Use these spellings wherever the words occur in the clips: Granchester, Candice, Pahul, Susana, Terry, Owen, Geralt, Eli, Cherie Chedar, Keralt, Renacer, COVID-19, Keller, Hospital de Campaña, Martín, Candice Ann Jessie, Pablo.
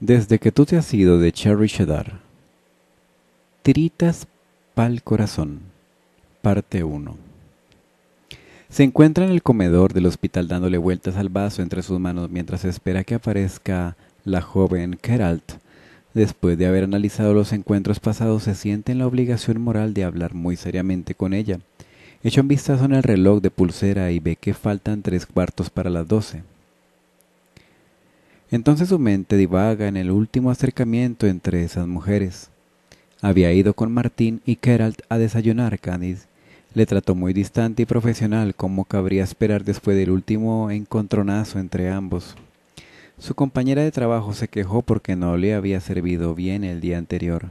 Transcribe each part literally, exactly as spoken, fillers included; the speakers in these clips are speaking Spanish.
Desde que tú te has ido de Cherie Chedar. Tiritas pa'l corazón. Parte uno. Se encuentra en el comedor del hospital dándole vueltas al vaso entre sus manos mientras espera que aparezca la joven Geralt. Después de haber analizado los encuentros pasados, se siente en la obligación moral de hablar muy seriamente con ella. Echa un vistazo en el reloj de pulsera y ve que faltan tres cuartos para las doce. Entonces su mente divaga en el último acercamiento entre esas mujeres. Había ido con Martín y Keralt a desayunar a Candice. Le trató muy distante y profesional, como cabría esperar después del último encontronazo entre ambos. Su compañera de trabajo se quejó porque no le había servido bien el día anterior.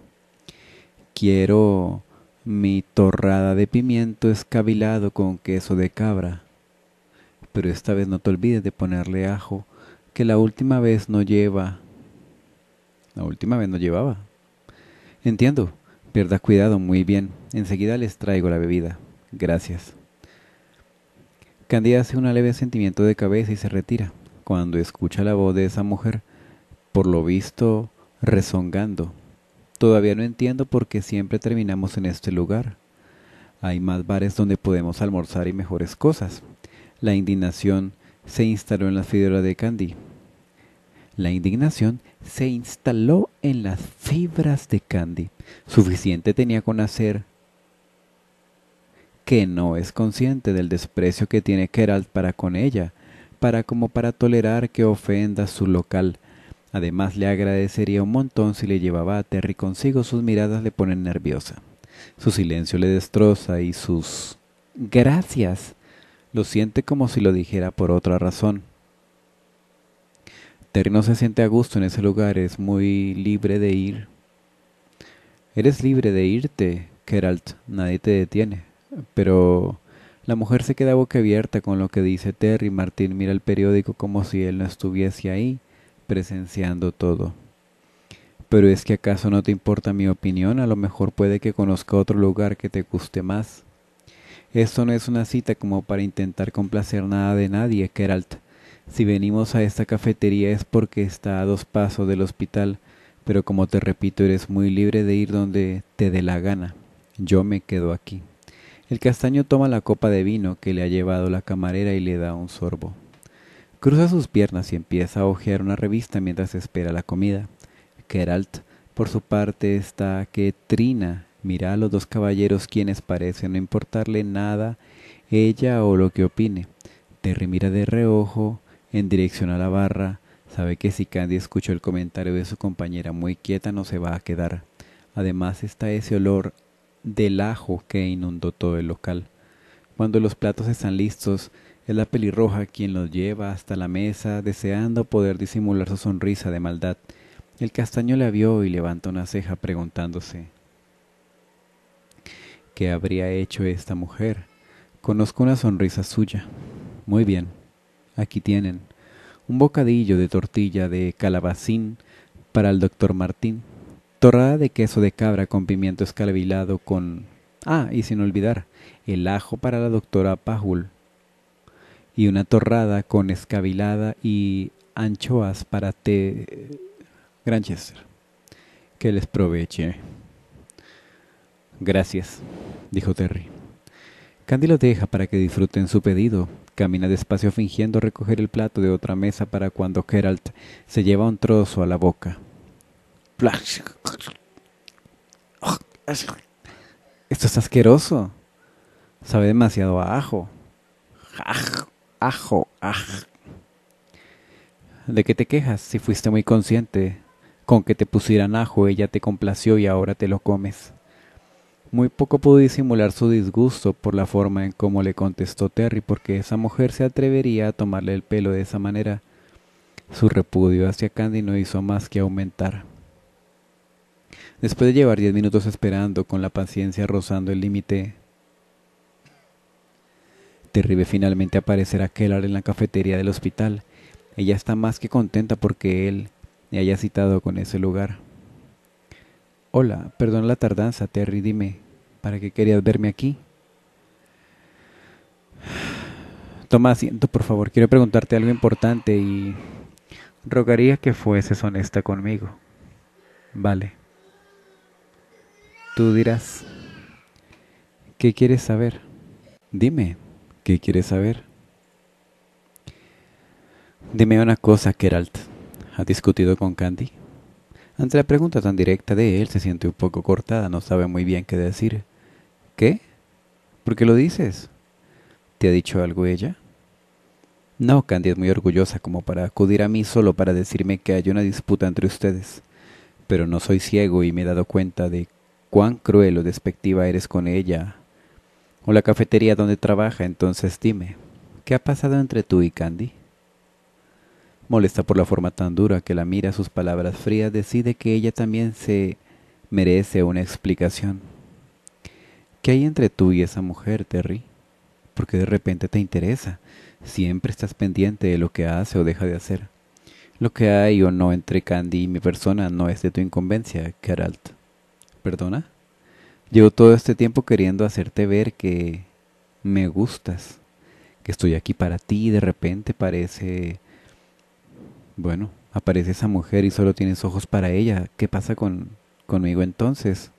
Quiero mi torrada de pimiento escabilado con queso de cabra. Pero esta vez no te olvides de ponerle ajo, que la última vez no lleva. La última vez no llevaba. Entiendo. Pierda cuidado, muy bien. Enseguida les traigo la bebida. Gracias. Candice hace un leve sentimiento de cabeza y se retira, cuando escucha la voz de esa mujer, por lo visto, rezongando. Todavía no entiendo por qué siempre terminamos en este lugar. Hay más bares donde podemos almorzar y mejores cosas. La indignación se instaló en las fibras de Candy. La indignación se instaló en las fibras de Candy. Suficiente tenía con hacer que no es consciente del desprecio que tiene Geralt para con ella, para como para tolerar que ofenda su local. Además, le agradecería un montón si le llevaba a Terry consigo. Sus miradas le ponen nerviosa. Su silencio le destroza y sus gracias lo siente como si lo dijera por otra razón. Terry no se siente a gusto en ese lugar, es muy libre de ir. Eres libre de irte, Geralt, nadie te detiene. Pero la mujer se queda boquiabierta con lo que dice Terry. Martín mira el periódico como si él no estuviese ahí, presenciando todo. Pero es que acaso no te importa mi opinión, a lo mejor puede que conozca otro lugar que te guste más. Esto no es una cita como para intentar complacer nada de nadie, Geralt. Si venimos a esta cafetería es porque está a dos pasos del hospital, pero como te repito, eres muy libre de ir donde te dé la gana. Yo me quedo aquí. El castaño toma la copa de vino que le ha llevado la camarera y le da un sorbo. Cruza sus piernas y empieza a hojear una revista mientras espera la comida. Geralt, por su parte, está que trina. Mira a los dos caballeros, quienes parecen no importarle nada ella o lo que opine. Terry mira de reojo en dirección a la barra. Sabe que si Candy escuchó el comentario de su compañera muy quieta, no se va a quedar. Además está ese olor del ajo que inundó todo el local. Cuando los platos están listos, es la pelirroja quien los lleva hasta la mesa, deseando poder disimular su sonrisa de maldad. El castaño la vio y levanta una ceja preguntándose: ¿qué habría hecho esta mujer? Conozco una sonrisa suya. Muy bien, aquí tienen un bocadillo de tortilla de calabacín para el doctor Martín, torrada de queso de cabra con pimiento escabilado con... ah, y sin olvidar, el ajo para la doctora Pahul, y una torrada con escabilada y anchoas para té Granchester. Que les proveche. «Gracias», dijo Terry. Candy lo deja para que disfruten su pedido. Camina despacio fingiendo recoger el plato de otra mesa para cuando Geralt se lleva un trozo a la boca. «Esto es asqueroso. Sabe demasiado a ajo. Ajo, ajo. ¿De qué te quejas si fuiste muy consciente? Con que te pusieran ajo ella te complació y ahora te lo comes». Muy poco pudo disimular su disgusto por la forma en cómo le contestó Terry, porque esa mujer se atrevería a tomarle el pelo de esa manera. Su repudio hacia Candy no hizo más que aumentar. Después de llevar diez minutos esperando, con la paciencia rozando el límite, Terrible finalmente aparecerá Keller en la cafetería del hospital. Ella está más que contenta porque él me haya citado con ese lugar. Hola, perdona la tardanza, Terry, dime, ¿para qué querías verme aquí? Toma asiento, por favor, quiero preguntarte algo importante y rogaría que fueses honesta conmigo. Vale. Tú dirás, ¿qué quieres saber? Dime, ¿qué quieres saber? Dime una cosa, Geralt. ¿Has discutido con Candy? Ante la pregunta tan directa de él, se siente un poco cortada, no sabe muy bien qué decir. ¿Qué? ¿Por qué lo dices? ¿Te ha dicho algo ella? No, Candy es muy orgullosa como para acudir a mí solo para decirme que hay una disputa entre ustedes. Pero no soy ciego y me he dado cuenta de cuán cruel o despectiva eres con ella o la cafetería donde trabaja. Entonces dime, ¿qué ha pasado entre tú y Candy? Molesta por la forma tan dura que la mira, sus palabras frías, decide que ella también se merece una explicación. ¿Qué hay entre tú y esa mujer, Terry? Porque de repente te interesa. Siempre estás pendiente de lo que hace o deja de hacer. Lo que hay o no entre Candy y mi persona no es de tu incumbencia, Geralt. ¿Perdona? Llevo todo este tiempo queriendo hacerte ver que me gustas, que estoy aquí para ti y de repente parece... Bueno, aparece esa mujer y solo tienes ojos para ella. ¿Qué pasa con, conmigo entonces?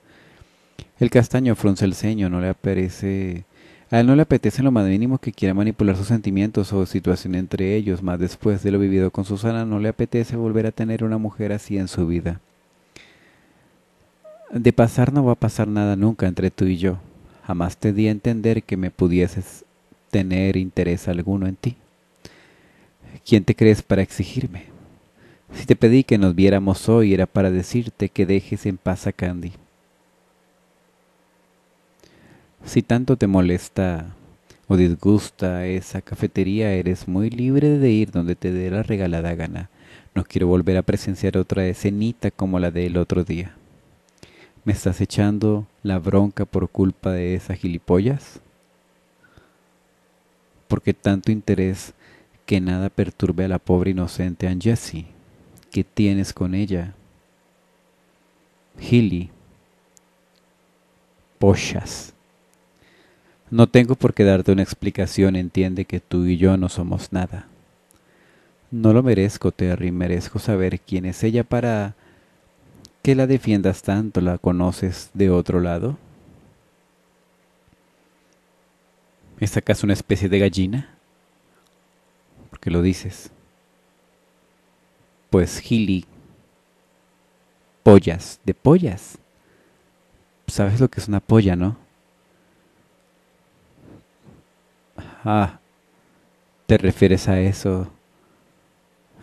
El castaño frunce el ceño, no le apetece... A él no le apetece en lo más mínimo que quiera manipular sus sentimientos o situación entre ellos. Más después de lo vivido con Susana, no le apetece volver a tener una mujer así en su vida. De pasar no va a pasar nada nunca entre tú y yo. Jamás te di a entender que me pudieses tener interés alguno en ti. ¿Quién te crees para exigirme? Si te pedí que nos viéramos hoy era para decirte que dejes en paz a Candy. Si tanto te molesta o disgusta esa cafetería, eres muy libre de ir donde te dé la regalada gana. No quiero volver a presenciar otra escenita como la del otro día. ¿Me estás echando la bronca por culpa de esas gilipollas? ¿Por qué tanto interés? Que nada perturbe a la pobre inocente Ann Jessie. ¿Qué tienes con ella? Gili. Pochas. No tengo por qué darte una explicación. Entiende que tú y yo no somos nada. No lo merezco, Terry. Merezco saber quién es ella para que la defiendas tanto. ¿La conoces de otro lado? ¿Es acaso una especie de gallina? ¿Qué lo dices? Pues Gili, pollas, de pollas. ¿Sabes lo que es una polla, no? Ah, ¿te refieres a eso?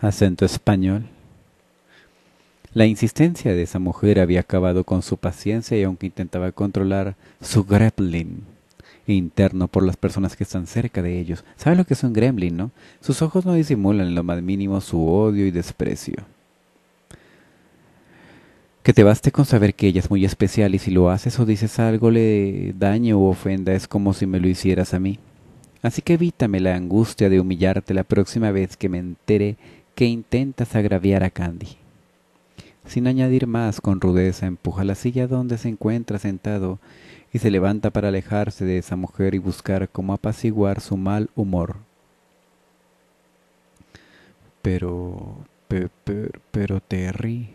Acento español. La insistencia de esa mujer había acabado con su paciencia y aunque intentaba controlar su gremlin interno por las personas que están cerca de ellos. ¿Sabes lo que es un gremlin, no? Sus ojos no disimulan en lo más mínimo su odio y desprecio. Que te baste con saber que ella es muy especial y si lo haces o dices algo le daño o ofenda es como si me lo hicieras a mí. Así que evítame la angustia de humillarte la próxima vez que me entere que intentas agraviar a Candy. Sin añadir más, con rudeza empuja la silla donde se encuentra sentado y se levanta para alejarse de esa mujer y buscar cómo apaciguar su mal humor. Pero, pero, pero Terry...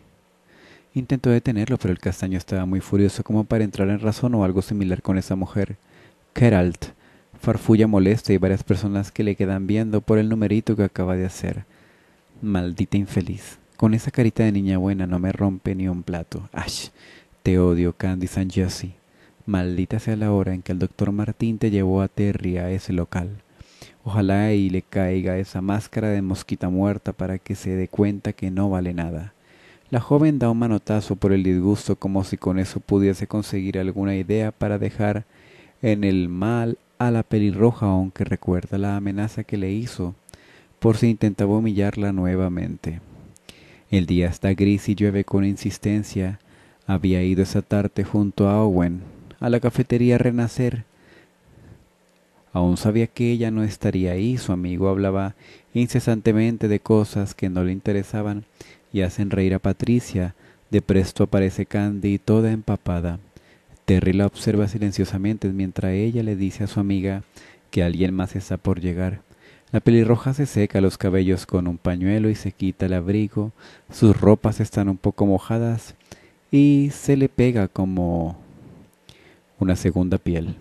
Intentó detenerlo, pero el castaño estaba muy furioso como para entrar en razón o algo similar con esa mujer. Geralt, farfulla molesta y varias personas que le quedan viendo por el numerito que acaba de hacer. Maldita infeliz. Con esa carita de niña buena no me rompe ni un plato. ¡Ash! Te odio, Candice Ann Jessie. Maldita sea la hora en que el doctor Martín te llevó a Terry a ese local. Ojalá y le caiga esa máscara de mosquita muerta para que se dé cuenta que no vale nada. La joven da un manotazo por el disgusto como si con eso pudiese conseguir alguna idea para dejar en el mal a la pelirroja, aunque recuerda la amenaza que le hizo por si intentaba humillarla nuevamente. El día está gris y llueve con insistencia. Había ido esa tarde junto a Owen a la cafetería Renacer Aún sabía que ella no estaría ahí. Su amigo hablaba incesantemente de cosas que no le interesaban y hacen reír a Patricia. De presto aparece Candy toda empapada. Terry la observa silenciosamente mientras ella le dice a su amiga que alguien más está por llegar. La pelirroja se seca los cabellos con un pañuelo y se quita el abrigo. Sus ropas están un poco mojadas y se le pega como una segunda piel.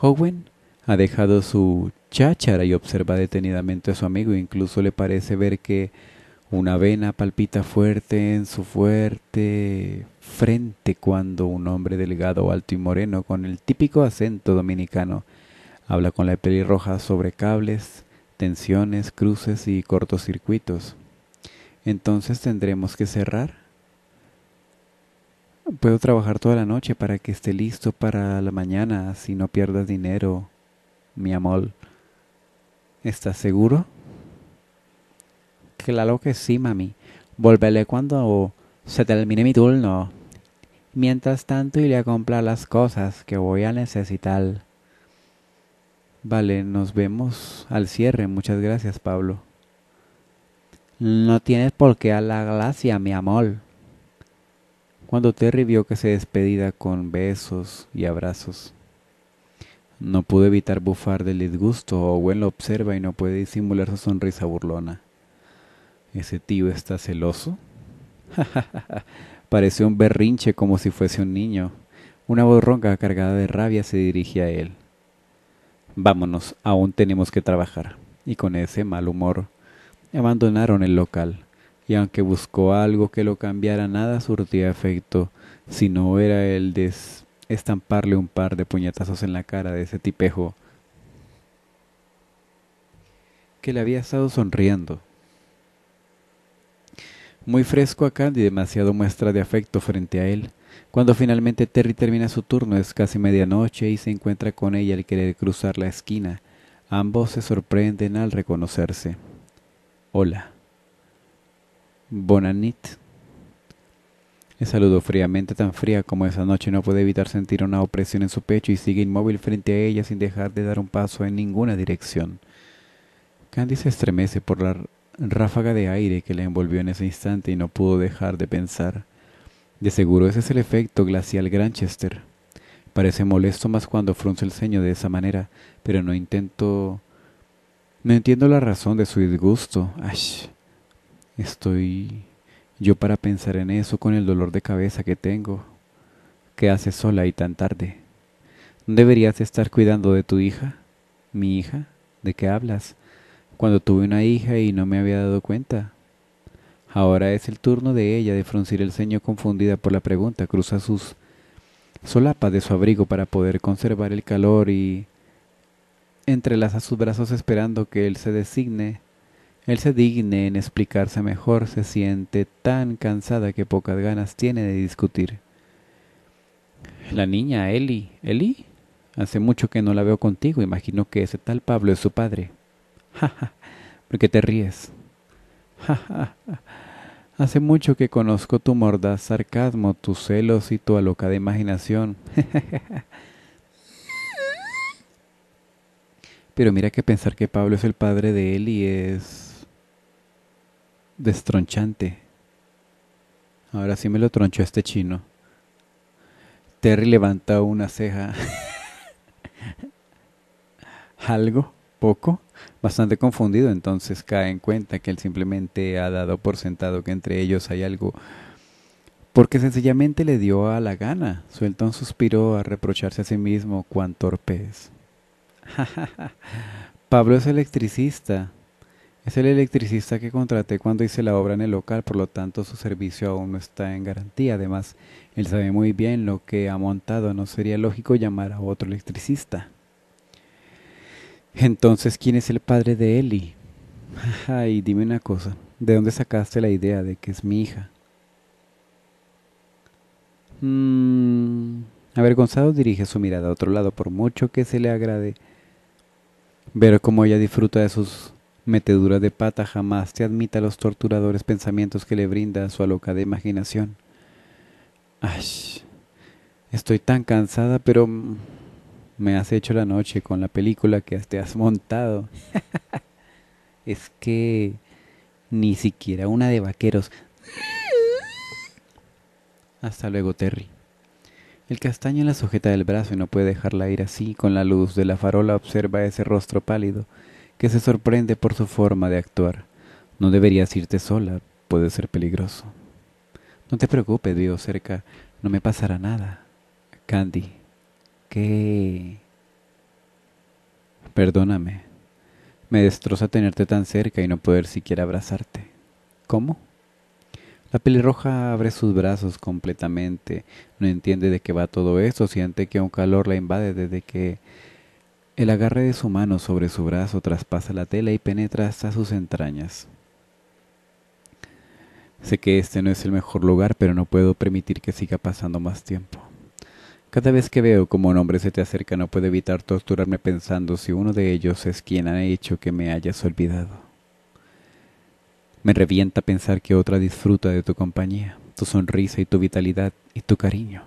Owen ha dejado su cháchara y observa detenidamente a su amigo. Incluso le parece ver que una vena palpita fuerte en su fuerte frente cuando un hombre delgado, alto y moreno, con el típico acento dominicano, habla con la pelirroja sobre cables, tensiones, cruces y cortocircuitos. Entonces tendremos que cerrar. Puedo trabajar toda la noche para que esté listo para la mañana, así no pierdas dinero, mi amor. ¿Estás seguro? Claro que sí, mami. Volveré cuando se termine mi turno. Mientras tanto, iré a comprar las cosas que voy a necesitar. Vale, nos vemos al cierre. Muchas gracias, Pablo. No tienes por qué dar las gracias, mi amor. Cuando Terry vio que se despedía con besos y abrazos, no pudo evitar bufar del disgusto. Owen lo observa y no puede disimular su sonrisa burlona. ¿Ese tío está celoso? Parece un berrinche como si fuese un niño. Una voz ronca cargada de rabia se dirige a él. Vámonos, aún tenemos que trabajar. Y con ese mal humor, abandonaron el local. Y aunque buscó algo que lo cambiara, nada surtía efecto, si no era el de estamparle un par de puñetazos en la cara de ese tipejo que le había estado sonriendo. Muy fresco a Candy, demasiado muestra de afecto frente a él. Cuando finalmente Terry termina su turno, es casi medianoche y se encuentra con ella al querer cruzar la esquina. Ambos se sorprenden al reconocerse. Hola. Bona nit. Le saludó fríamente, tan fría como esa noche. No puede evitar sentir una opresión en su pecho y sigue inmóvil frente a ella sin dejar de dar un paso en ninguna dirección. Candy se estremece por la ráfaga de aire que la envolvió en ese instante y no pudo dejar de pensar. De seguro ese es el efecto glacial Granchester. Parece molesto más cuando frunce el ceño de esa manera, pero no intento... No entiendo la razón de su disgusto. Ay, estoy yo para pensar en eso con el dolor de cabeza que tengo. ¿Qué haces sola y tan tarde? ¿No deberías estar cuidando de tu hija? ¿Mi hija? ¿De qué hablas? Cuando tuve una hija y no me había dado cuenta. Ahora es el turno de ella de fruncir el ceño confundida por la pregunta. Cruza sus solapas de su abrigo para poder conservar el calor y entrelaza sus brazos esperando que él se designe. Él se digne en explicarse mejor. Se siente tan cansada que pocas ganas tiene de discutir. La niña, Eli. ¿Eli? Hace mucho que no la veo contigo. Imagino que ese tal Pablo es su padre. Jaja, ¿por qué te ríes? Jaja, hace mucho que conozco tu mordaz sarcasmo, tus celos y tu alocada imaginación. Pero mira que pensar que Pablo es el padre de él y es destronchante. Ahora sí me lo tronchó este chino. Terry levanta una ceja. ¿Algo? ¿Poco? Bastante confundido, entonces cae en cuenta que él simplemente ha dado por sentado que entre ellos hay algo, porque sencillamente le dio a la gana. Suelta un suspiro a reprocharse a sí mismo cuán torpe es. Pablo es electricista. Es el electricista que contraté cuando hice la obra en el local, por lo tanto su servicio aún no está en garantía. Además, él sabe muy bien lo que ha montado. No sería lógico llamar a otro electricista. Entonces, ¿quién es el padre de Eli? Ay, dime una cosa. ¿De dónde sacaste la idea de que es mi hija? Mm, avergonzado dirige su mirada a otro lado, por mucho que se le agrade ver cómo ella disfruta de sus meteduras de pata. Jamás te admita los torturadores pensamientos que le brinda su alocada imaginación. Ay, estoy tan cansada, pero... Me has hecho la noche con la película que te has montado. Es que ni siquiera una de vaqueros. Hasta luego, Terry. El castaño la sujeta del brazo y no puede dejarla ir así. Con la luz de la farola observa ese rostro pálido que se sorprende por su forma de actuar. No deberías irte sola, puede ser peligroso. No te preocupes, vivo cerca, no me pasará nada. Candy, ¿qué? Perdóname, me destroza tenerte tan cerca y no poder siquiera abrazarte. ¿Cómo? La pelirroja abre sus brazos completamente, no entiende de qué va todo esto, siente que un calor la invade desde que el agarre de su mano sobre su brazo traspasa la tela y penetra hasta sus entrañas. Sé que este no es el mejor lugar, pero no puedo permitir que siga pasando más tiempo. Cada vez que veo cómo un hombre se te acerca, no puedo evitar torturarme pensando si uno de ellos es quien ha hecho que me hayas olvidado. Me revienta pensar que otra disfruta de tu compañía, tu sonrisa y tu vitalidad y tu cariño.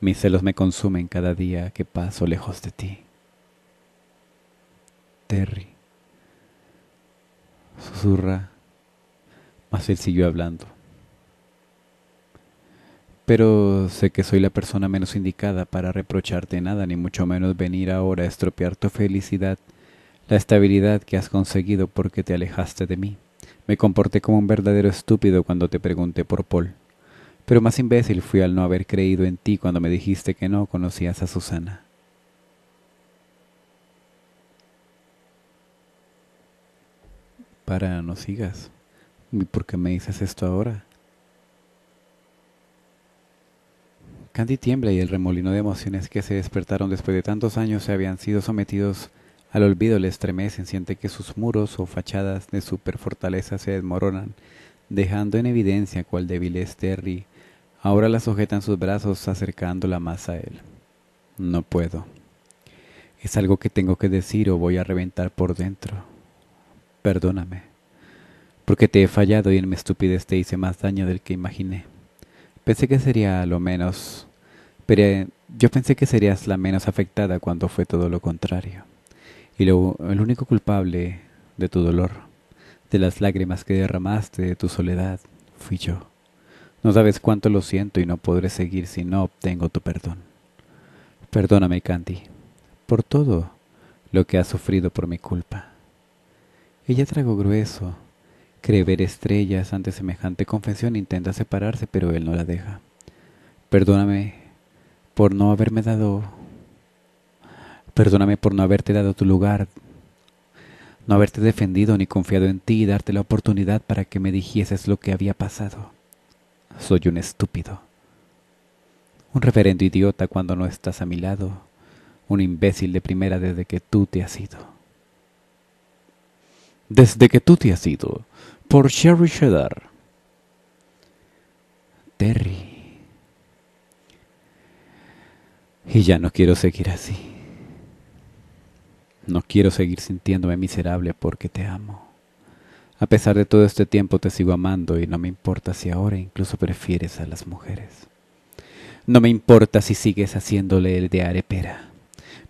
Mis celos me consumen cada día que paso lejos de ti. Terry, susurra, mas él siguió hablando. Pero sé que soy la persona menos indicada para reprocharte nada, ni mucho menos venir ahora a estropear tu felicidad, la estabilidad que has conseguido porque te alejaste de mí. Me comporté como un verdadero estúpido cuando te pregunté por Paul, pero más imbécil fui al no haber creído en ti cuando me dijiste que no conocías a Susana. Para, no sigas. ¿Por qué me dices esto ahora? Candy tiembla y el remolino de emociones que se despertaron después de tantos años se habían sido sometidos al olvido le estremecen. Siente que sus muros o fachadas de superfortaleza se desmoronan, dejando en evidencia cuál débil es Terry. Ahora la sujeta en sus brazos, acercándola más a él. No puedo. Es algo que tengo que decir o voy a reventar por dentro. Perdóname, porque te he fallado y en mi estupidez te hice más daño del que imaginé. Pensé que sería lo menos, pero yo pensé que serías la menos afectada cuando fue todo lo contrario. Y lo, el único culpable de tu dolor, de las lágrimas que derramaste, de tu soledad, fui yo. No sabes cuánto lo siento y no podré seguir si no obtengo tu perdón. Perdóname, Candy, por todo lo que has sufrido por mi culpa. Ella tragó grueso, cree ver estrellas ante semejante confesión, intenta separarse, pero él no la deja. Perdóname por no haberme dado, perdóname por no haberte dado tu lugar, no haberte defendido ni confiado en ti y darte la oportunidad para que me dijeses lo que había pasado. Soy un estúpido, un reverendo idiota cuando no estás a mi lado, un imbécil de primera desde que tú te has ido. Desde que tú te has ido, por Cherie Chedar. Terry. Y ya no quiero seguir así. No quiero seguir sintiéndome miserable porque te amo. A pesar de todo este tiempo te sigo amando y no me importa si ahora incluso prefieres a las mujeres. No me importa si sigues haciéndole el de arepera,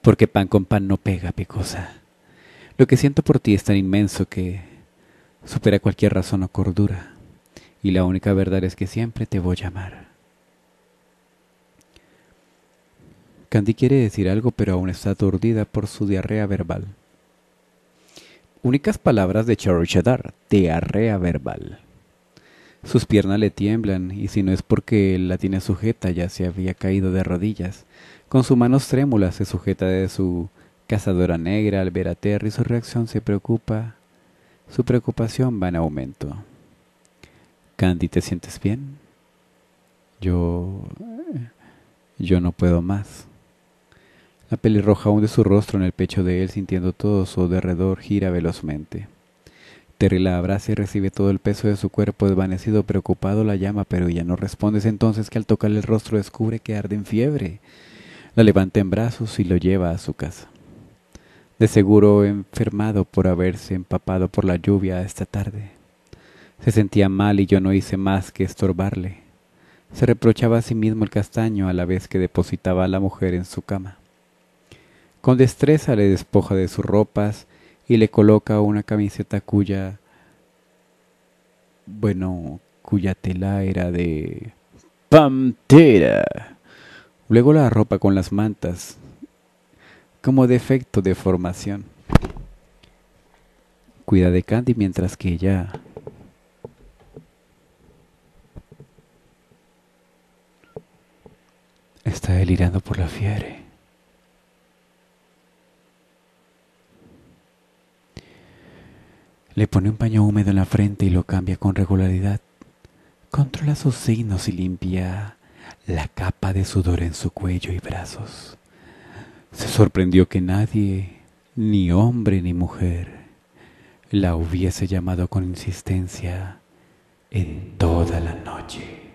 porque pan con pan no pega, picosa. Lo que siento por ti es tan inmenso que supera cualquier razón o cordura, y la única verdad es que siempre te voy a amar. Candy quiere decir algo, pero aún está aturdida por su diarrea verbal. Únicas palabras de Cherie Chedar, diarrea verbal. Sus piernas le tiemblan, y si no es porque la tiene sujeta, ya se había caído de rodillas. Con sus manos trémulas se sujeta de su cazadora negra. Al ver a Terry, su reacción se preocupa, su preocupación va en aumento. Candy, ¿te sientes bien? Yo... yo no puedo más. La pelirroja hunde su rostro en el pecho de él, sintiendo todo su derredor gira velozmente. Terry la abraza y recibe todo el peso de su cuerpo desvanecido. Preocupado la llama, pero ella no responde. Es entonces que al tocarle el rostro descubre que arde en fiebre. La levanta en brazos y lo lleva a su casa. De seguro enfermado por haberse empapado por la lluvia esta tarde. Se sentía mal y yo no hice más que estorbarle. Se reprochaba a sí mismo el castaño a la vez que depositaba a la mujer en su cama. Con destreza le despoja de sus ropas y le coloca una camiseta cuya, bueno, cuya tela era de pantera. Luego la arropa con las mantas, como defecto de formación. Cuida de Candy mientras que ella... está delirando por la fiebre. Le pone un paño húmedo en la frente y lo cambia con regularidad. Controla sus signos y limpia la capa de sudor en su cuello y brazos. Se sorprendió que nadie, ni hombre ni mujer, la hubiese llamado con insistencia en toda la noche.